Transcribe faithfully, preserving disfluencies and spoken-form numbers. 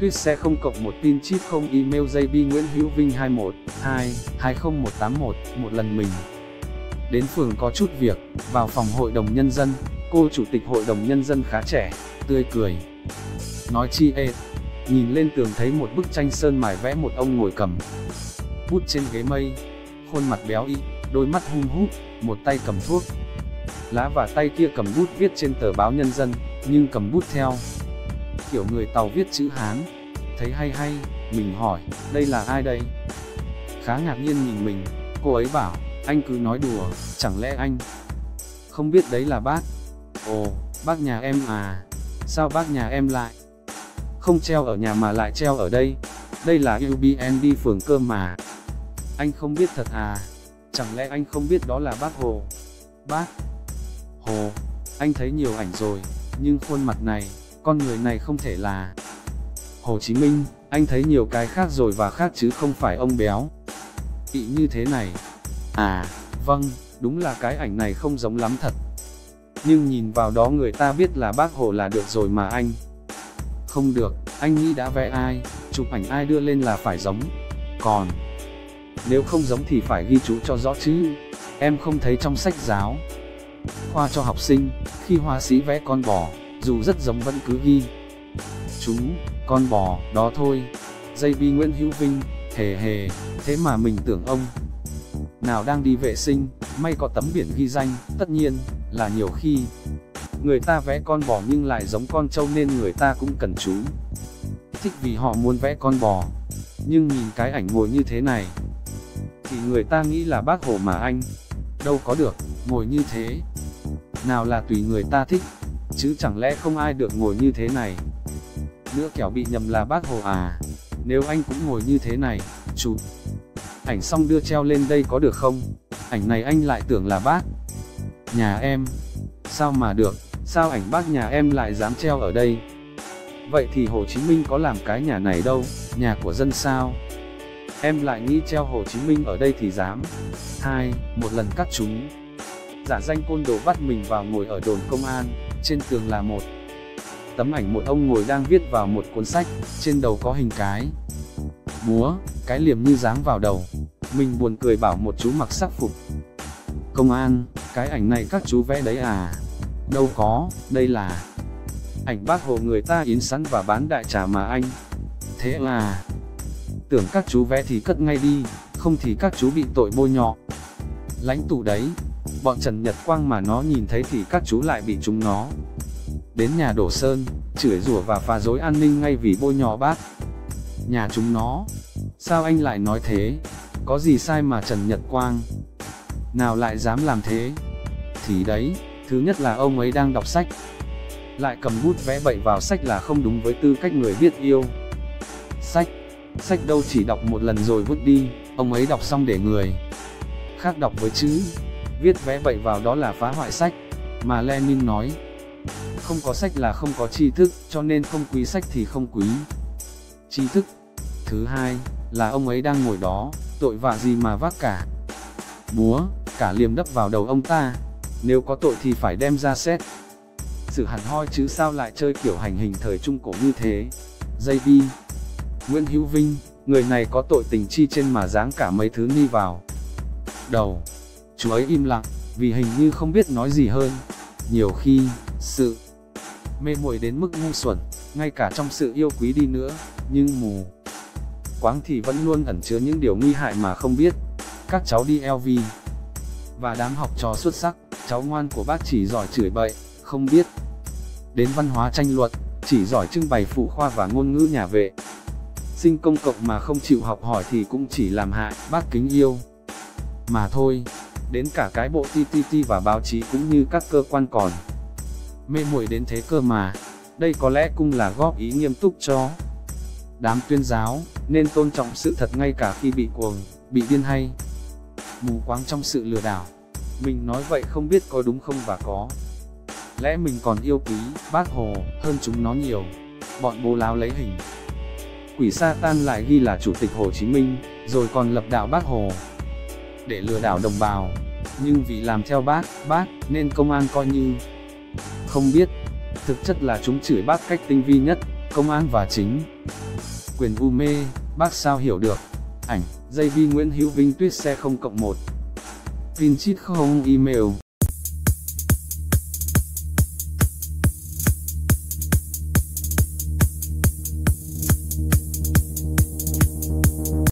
Tuyết xe không cộng một tin chip không email jb Nguyễn Hữu Vinh hai một hai hai không một tám một. Một lần mình đến phường có chút việc, vào phòng hội đồng nhân dân, cô chủ tịch hội đồng nhân dân khá trẻ, tươi cười, nói chi ê. Nhìn lên tường thấy một bức tranh sơn mài vẽ một ông ngồi cầm bút trên ghế mây, khuôn mặt béo y, đôi mắt hung hút, một tay cầm thuốc lá và tay kia cầm bút viết trên tờ báo Nhân Dân, nhưng cầm bút theo kiểu người Tàu viết chữ Hán. Thấy hay hay, mình hỏi, đây là ai đây? Khá ngạc nhiên nhìn mình, cô ấy bảo, anh cứ nói đùa, chẳng lẽ anh không biết đấy là bác? Ồ, bác nhà em à, sao bác nhà em lại không treo ở nhà mà lại treo ở đây? Đây là u bê en đi phường cơ mà. Anh không biết thật à? Chẳng lẽ anh không biết đó là bác Hồ? Bác Hồ, anh thấy nhiều ảnh rồi, nhưng khuôn mặt này, con người này không thể là Hồ Chí Minh. Anh thấy nhiều cái khác rồi và khác chứ không phải ông béo ị như thế này. À, vâng, đúng là cái ảnh này không giống lắm thật. Nhưng nhìn vào đó người ta biết là bác Hồ là được rồi mà anh. Không được, anh nghĩ đã vẽ ai, chụp ảnh ai đưa lên là phải giống. Còn nếu không giống thì phải ghi chú cho rõ chứ. Em không thấy trong sách giáo khoa cho học sinh, khi họa sĩ vẽ con bò, dù rất giống vẫn cứ ghi chú con bò đó thôi. gi bê Nguyễn Hữu Vinh, hề hề, thế mà mình tưởng ông nào đang đi vệ sinh, may có tấm biển ghi danh. Tất nhiên là nhiều khi người ta vẽ con bò nhưng lại giống con trâu nên người ta cũng cần chú thích vì họ muốn vẽ con bò. Nhưng nhìn cái ảnh ngồi như thế này thì người ta nghĩ là bác Hồ mà anh. Đâu có được, ngồi như thế nào là tùy người ta thích, chứ chẳng lẽ không ai được ngồi như thế này nữa, kẻo bị nhầm là bác Hồ à. Nếu anh cũng ngồi như thế này, chụp ảnh xong đưa treo lên đây có được không? Ảnh này anh lại tưởng là bác nhà em. Sao mà được, sao ảnh bác nhà em lại dám treo ở đây? Vậy thì Hồ Chí Minh có làm cái nhà này đâu, nhà của dân sao? Em lại nghĩ treo Hồ Chí Minh ở đây thì dám. Hai, một lần các chúng giả danh côn đồ bắt mình vào ngồi ở đồn công an, trên tường là một tấm ảnh một ông ngồi đang viết vào một cuốn sách, trên đầu có hình cái búa, cái liềm như giáng vào đầu. Mình buồn cười bảo một chú mặc sắc phục công an, cái ảnh này các chú vẽ đấy à? Đâu có, đây là ảnh bác Hồ người ta yến sẵn và bán đại trà mà anh. Thế là tưởng các chú vẽ thì cất ngay đi, không thì các chú bị tội bôi nhọ lãnh tụ đấy. Bọn Trần Nhật Quang mà nó nhìn thấy thì các chú lại bị chúng nó đến nhà đổ sơn, chửi rủa và phá rối an ninh ngay vì bôi nhọ bác nhà chúng nó. Sao anh lại nói thế? Có gì sai mà Trần Nhật Quang nào lại dám làm thế? Thì đấy, thứ nhất là ông ấy đang đọc sách, lại cầm bút vẽ bậy vào sách là không đúng với tư cách người biết yêu sách. Sách đâu chỉ đọc một lần rồi vứt đi, ông ấy đọc xong để người khác đọc với chứ. Viết vẽ bậy vào đó là phá hoại sách. Mà Lenin nói, không có sách là không có tri thức, cho nên không quý sách thì không quý tri thức. Thứ hai, là ông ấy đang ngồi đó, tội vạ gì mà vác cả búa, cả liềm đắp vào đầu ông ta. Nếu có tội thì phải đem ra xét xử hẳn hoi chứ, sao lại chơi kiểu hành hình thời Trung Cổ như thế? gi bê Nguyễn Hữu Vinh, người này có tội tình chi trên mà giáng cả mấy thứ nghi vào đầu. Chú ấy im lặng, vì hình như không biết nói gì hơn. Nhiều khi, sự mê muội đến mức ngu xuẩn, ngay cả trong sự yêu quý đi nữa, nhưng mù quáng thì vẫn luôn ẩn chứa những điều nguy hại mà không biết. Các cháu đi lờ vê và đám học trò xuất sắc, cháu ngoan của bác chỉ giỏi chửi bậy, không biết đến văn hóa tranh luận, chỉ giỏi trưng bày phụ khoa và ngôn ngữ nhà vệ sinh công cộng mà không chịu học hỏi thì cũng chỉ làm hại bác kính yêu mà thôi. Đến cả cái bộ tê tê tê và báo chí cũng như các cơ quan còn mê muội đến thế cơ mà. Đây có lẽ cũng là góp ý nghiêm túc cho đám tuyên giáo, nên tôn trọng sự thật ngay cả khi bị cuồng, bị điên hay mù quáng trong sự lừa đảo. Mình nói vậy không biết có đúng không, và có lẽ mình còn yêu quý bác Hồ hơn chúng nó nhiều. Bọn bố láo lấy hình quỷ Satan lại ghi là Chủ tịch Hồ Chí Minh, rồi còn lập đạo bác Hồ để lừa đảo đồng bào. Nhưng vì làm theo bác, bác, nên công an coi như không biết. Thực chất là chúng chửi bác cách tinh vi nhất, công an và chính quyền u mê, bác sao hiểu được. Ảnh, giây vi Nguyễn Hữu Vinh tuyết xe không cộng một. Tin chít không email.